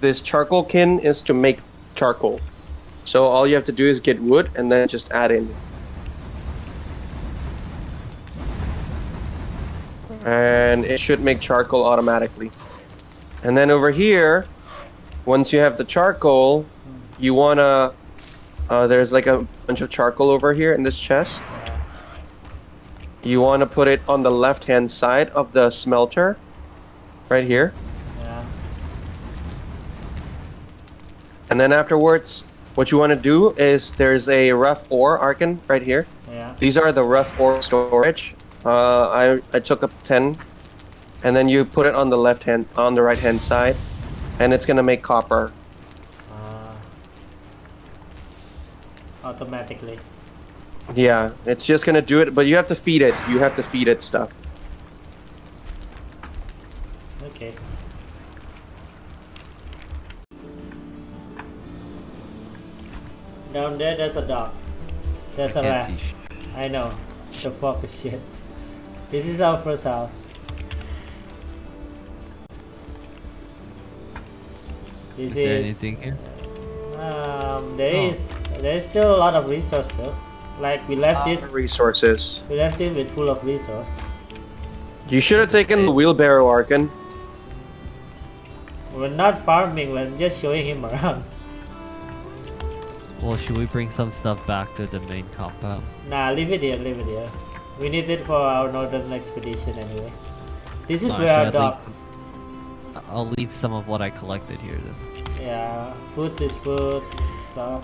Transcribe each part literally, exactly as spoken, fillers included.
this charcoal kin is to make charcoal. So all you have to do is get wood and then just add in. And it should make charcoal automatically. And then over here, once you have the charcoal, you wanna... Uh, there's like a bunch of charcoal over here in this chest. You wanna put it on the left-hand side of the smelter. Right here. Yeah. And then afterwards, what you wanna do is there's a rough ore Arkan right here. Yeah. These are the rough ore storage. Uh, I, I took up ten, and then you put it on the left hand, on the right hand side, and it's gonna make copper. Uh, automatically. Yeah, it's just gonna do it, but you have to feed it. You have to feed it stuff. Okay. Down there, there's a dog. There's a rat. I know. The fuck is shit. This is our first house. This is, there is anything here? Um, there oh. is. There is still a lot of resources though. Like we left this. Resources. We left it with full of resources. You should have taken the wheelbarrow, Arkan. We're not farming. We're just showing him around. Well, should we bring some stuff back to the main compound? Nah, leave it here. Leave it here. We need it for our northern expedition anyway. This is no, where our dogs. I'll leave some of what I collected here then. Yeah, food is food, stuff.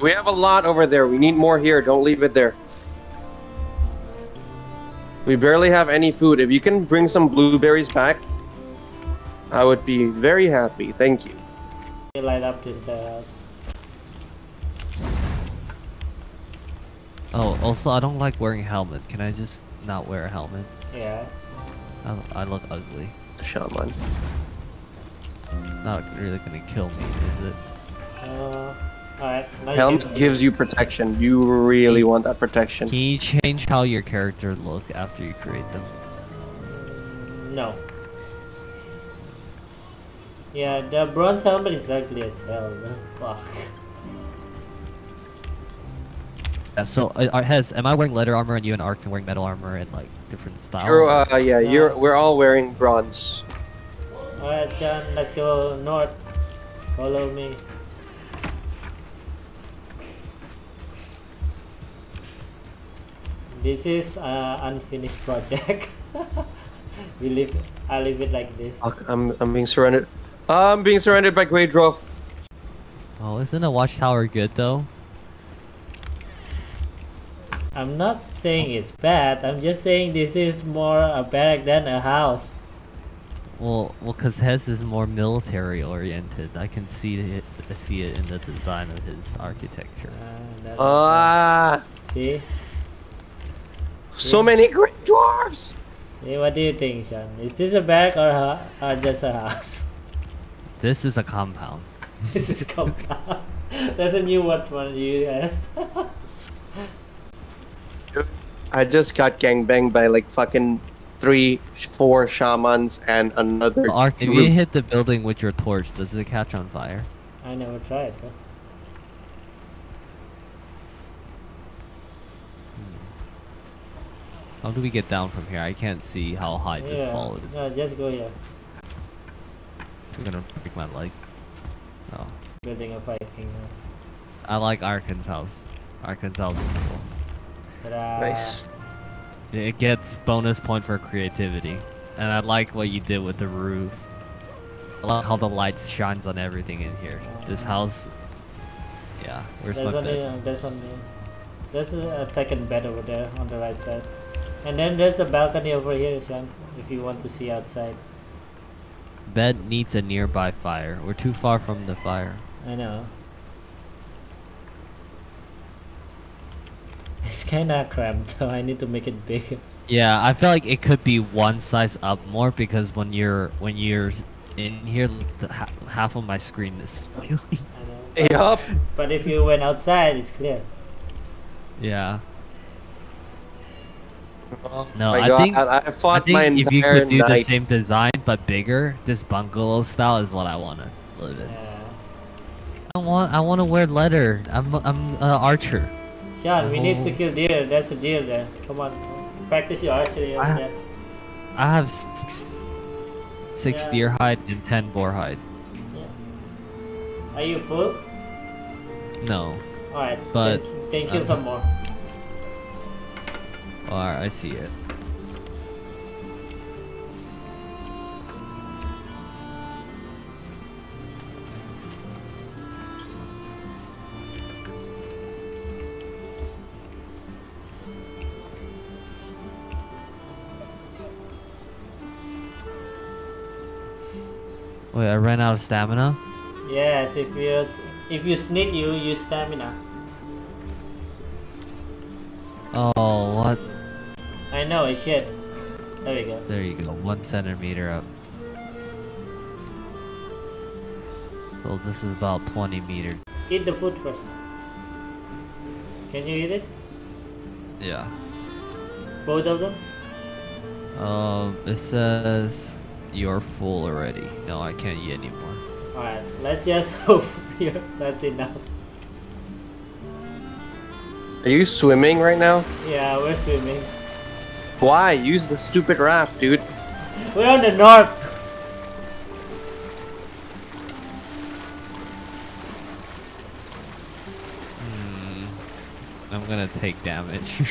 We have a lot over there. We need more here. Don't leave it there. We barely have any food. If you can bring some blueberries back, I would be very happy. Thank you. Light up to the house. Oh, also, I don't like wearing a helmet. Can I just not wear a helmet? Yes. I, I look ugly. Shaman. Not really gonna kill me, is it? Uh, alright. Helmet gives you protection. You really can, want that protection. Can you change how your character look after you create them? No. Yeah, the bronze helmet is ugly as hell. Fuck. Yeah, so uh, Hez, am I wearing leather armor and you and Arkan wearing metal armor and like different styles? You're, uh, yeah, you're, we're all wearing bronze. Alright, Sean, let's go north. Follow me. This is an uh, unfinished project. we leave, I leave it like this. I'm, I'm being surrounded. I'm being surrounded by Grey Dwarf. Oh, isn't a watchtower good though? I'm not saying it's bad, I'm just saying this is more a barrack than a house. Well, well, cause Hez is more military oriented. I can see it, see it in the design of his architecture. Ah! Uh, uh, see? So see? Many great dwarves! See, what do you think, Sean? Is this a barrack or, a, or just a house? This is a compound. This is a compound. That's a new word for you, Hez. I just got gangbanged by like fucking three, four shamans and another. Oh, Ark, if you hit the building with your torch, does it catch on fire? I never tried. Huh? Hmm. How do we get down from here? I can't see how high yeah. this wall is. No, just go here. I'm gonna break my leg. Oh. Building a Viking house. I like Arkan's house. Arkan's house is cool. Nice. It gets bonus point for creativity. And I like what you did with the roof. I like how the light shines on everything in here. This house... Yeah, where's there's my only, bed? Uh, there's, only, there's a second bed over there on the right side. And then there's a balcony over here, Sean, if you want to see outside. Bed needs a nearby fire. We're too far from the fire. I know. It's kinda cramped, so I need to make it bigger. Yeah, I feel like it could be one size up more because when you're when you're in here, like the, ha half of my screen is. Yup. But if you went outside, it's clear. Yeah. Oh, no, I, God, think, I, I, fought I think I think if you could do night. the same design but bigger, this bungalow style is what I wanted. Yeah. I want. I want to wear leather. I'm. I'm an uh, archer. Sean, we oh. need to kill deer. That's a deer there. Come on, practice your archery over I, there. I have six, six yeah. deer hide and ten boar hide. Yeah. Are you full? No. Alright, but then, then kill um, some more. Alright, I see it. Wait, I ran out of stamina? Yes, if you if you sneak, you use stamina. Oh, what? I know, it's shit. There we go. There you go, one centimeter up. So this is about twenty meters. Eat the food first. Can you eat it? Yeah. Both of them? Um, it says... You're full already. No, I can't eat anymore. Alright, let's just hope here. That's enough. Are you swimming right now? Yeah, we're swimming. Why? Use the stupid raft, dude. We're on the north. Hmm. I'm gonna take damage.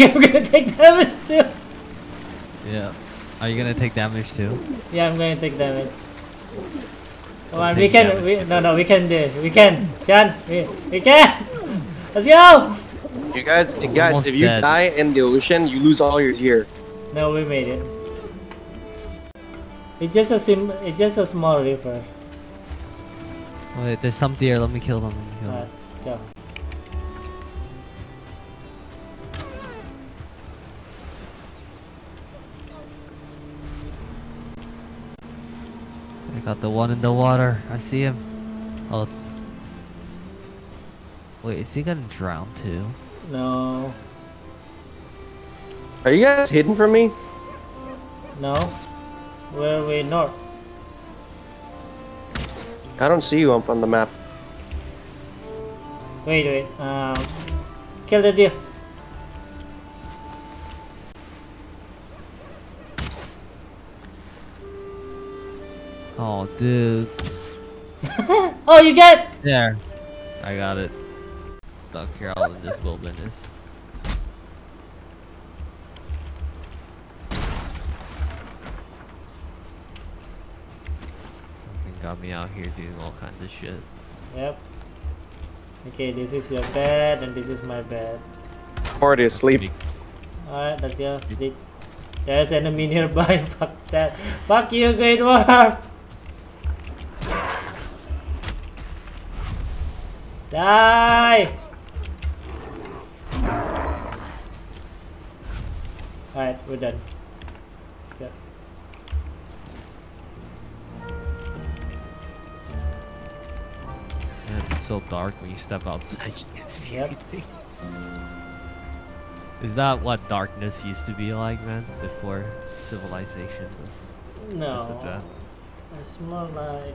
I'm gonna take damage too. Yeah. Are you gonna take damage too? Yeah, I'm gonna take damage. Come on, we can. We, no, no, we can do it. We can. Sean, we, we can. Let's go. You guys, you guys, Almost if you dead. die in the ocean, you lose all your gear. No, we made it. It's just a sim. It's just a small river. Wait, there's some deer. Let me kill them. Let me kill them. All right, go. Got the one in the water. I see him. Oh, wait, is he gonna drown too? No. Are you guys hidden from me? No. Where are we north? I don't see you up on the map. Wait, wait. Um, kill the deer. Oh, dude. Oh, you get it? There. I got it. Stuck here all in this wilderness. Fucking got me out here doing all kinds of shit. Yep. Okay, this is your bed and this is my bed. Party asleep. Alright, let's go sleep. There's enemy nearby. Fuck that. Fuck you, Great Warp! Die! Alright, we're done. Let's go. It's so dark when you step outside, you can't see yep. anything. Is that what darkness used to be like, man? Before civilization was... No. It's more like...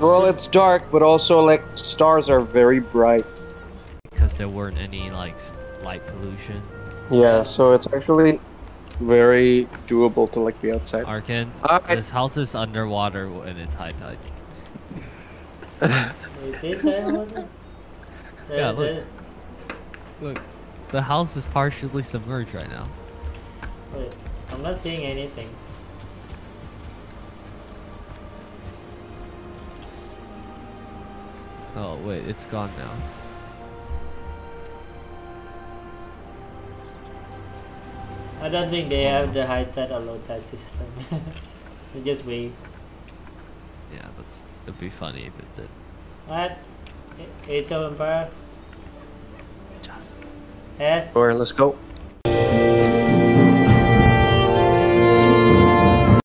Well, it's dark, but also, like, stars are very bright. Because there weren't any, like, light pollution. Yeah, so it's actually very doable to, like, be outside. Arkan, uh, this I... house is underwater and it's high tide. Wait, is it underwater? Yeah, look. Look, the house is partially submerged right now. Wait, I'm not seeing anything. Oh wait, it's gone now. I don't think they have the high tide or low tide system. They just wave. Yeah, that's it'd be funny if it did. What? Age of Empire? Just. Yes. Alright, let's go.